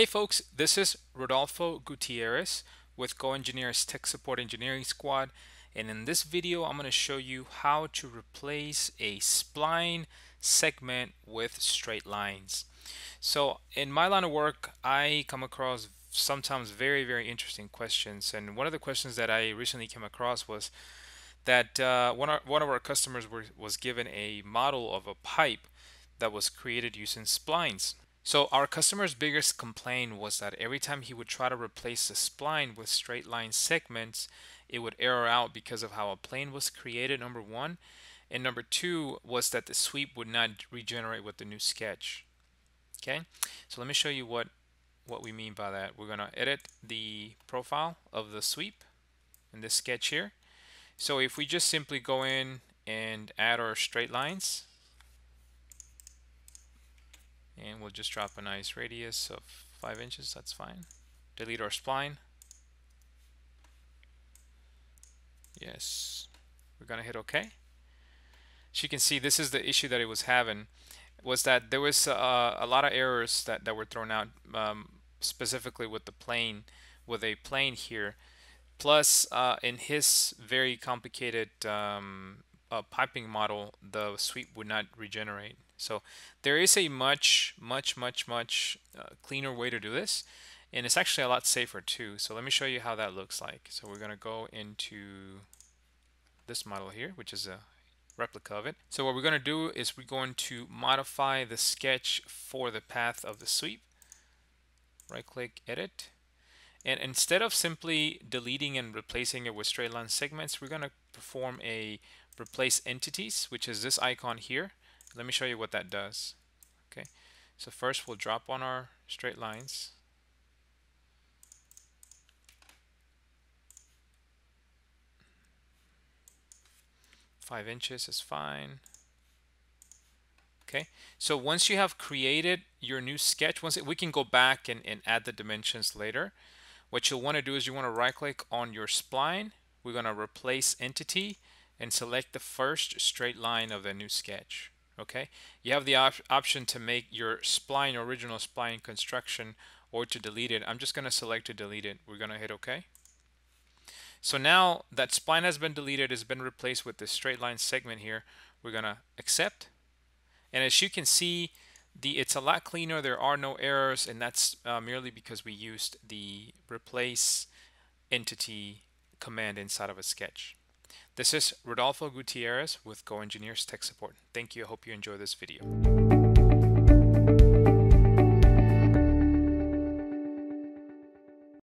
Hey folks, this is Rodolfo Gutierrez with GoEngineer's Tech Support Engineering Squad, and in this video I'm going to show you how to replace a spline segment with straight lines. So in my line of work, I come across sometimes very, very interesting questions, and one of the questions that I recently came across was that one of our customers was given a model of a pipe that was created using splines. So our customer's biggest complaint was that every time he would try to replace the spline with straight line segments, it would error out because of how a plane was created, number one, and number two was that the sweep would not regenerate with the new sketch. Okay, so let me show you what we mean by that. We're going to edit the profile of the sweep in this sketch here. So if we just simply go in and add our straight lines, and we'll just drop a nice radius of 5 inches, that's fine. Delete our spline. Yes, we're gonna hit OK. As you can see, this is the issue that it was having, was that there was a lot of errors that were thrown out, specifically with the plane, with a plane here. Plus, in his very complicated piping model, the sweep would not regenerate. So there is a much cleaner way to do this, and it's actually a lot safer too. So let me show you how that looks like. So we're going to go into this model here, which is a replica of it. So what we're going to do is we're going to modify the sketch for the path of the sweep. Right click, edit. And instead of simply deleting and replacing it with straight line segments, we're going to perform a replace entities, which is this icon here. Let me show you what that does. Okay, so first we'll drop on our straight lines. Five 5 inches is fine. Okay, so once you have created your new sketch, we can go back and add the dimensions later. What you'll want to do is you want to right click on your spline. We're going to replace entity and select the first straight line of the new sketch. Okay, you have the option to make your spline, original spline construction, or to delete it. I'm just going to select to delete it. We're going to hit OK. So now that spline has been deleted, it's been replaced with this straight line segment here. We're going to accept, and as you can see, it's a lot cleaner. There are no errors, and that's merely because we used the replace entity command inside of a sketch. This is Rodolfo Gutierrez with GoEngineer's Tech Support. Thank you. I hope you enjoy this video.